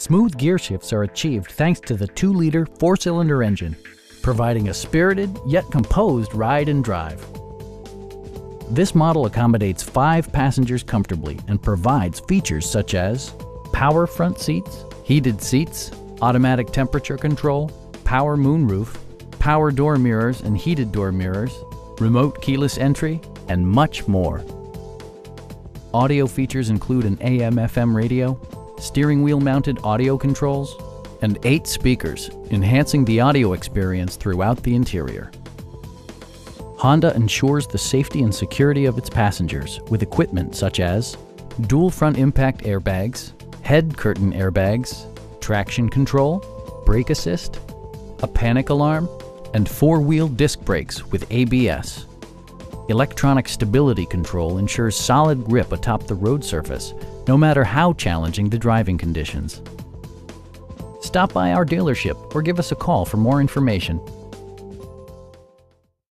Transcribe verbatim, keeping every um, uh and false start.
Smooth gear shifts are achieved thanks to the two liter four-cylinder engine, providing a spirited yet composed ride and drive. This model accommodates five passengers comfortably and provides features such as power front seats, heated seats, automatic temperature control, power moonroof, power door mirrors and heated door mirrors, remote keyless entry, and much more. Audio features include an A M F M radio, steering wheel mounted audio controls, and eight speakers, enhancing the audio experience throughout the interior. Honda ensures the safety and security of its passengers with equipment such as dual front impact airbags, head curtain airbags, traction control, brake assist, a panic alarm, and four-wheel disc brakes with A B S. Electronic stability control ensures solid grip atop the road surface, no matter how challenging the driving conditions. Stop by our dealership or give us a call for more information.